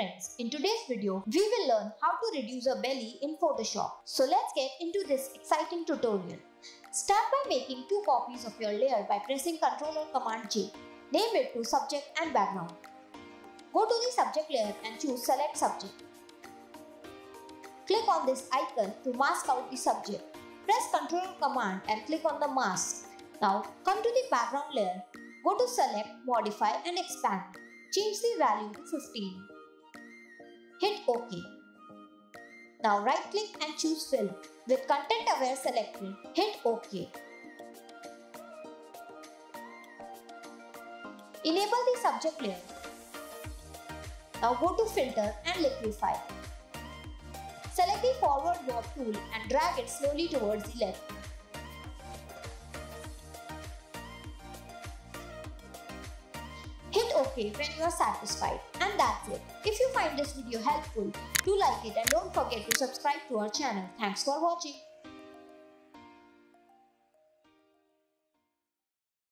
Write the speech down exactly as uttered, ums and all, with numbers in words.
friends, in today's video, we will learn how to reduce a belly in Photoshop. So let's get into this exciting tutorial. Start by making two copies of your layer by pressing Ctrl or Command J. Name it to Subject and Background. Go to the Subject layer and choose Select Subject. Click on this icon to mask out the subject. Press Ctrl or Command and click on the mask. Now come to the background layer. Go to Select, Modify and Expand. Change the value to fifteen. Hit OK. Now right click and choose Fill. With Content Aware selected, hit OK. Enable the subject layer. Now go to Filter and Liquify. Select the forward warp tool and drag it slowly towards the left. Hit OK when you are satisfied. And that's it. If you find this video helpful, do like it and don't forget to subscribe to our channel. Thanks for watching.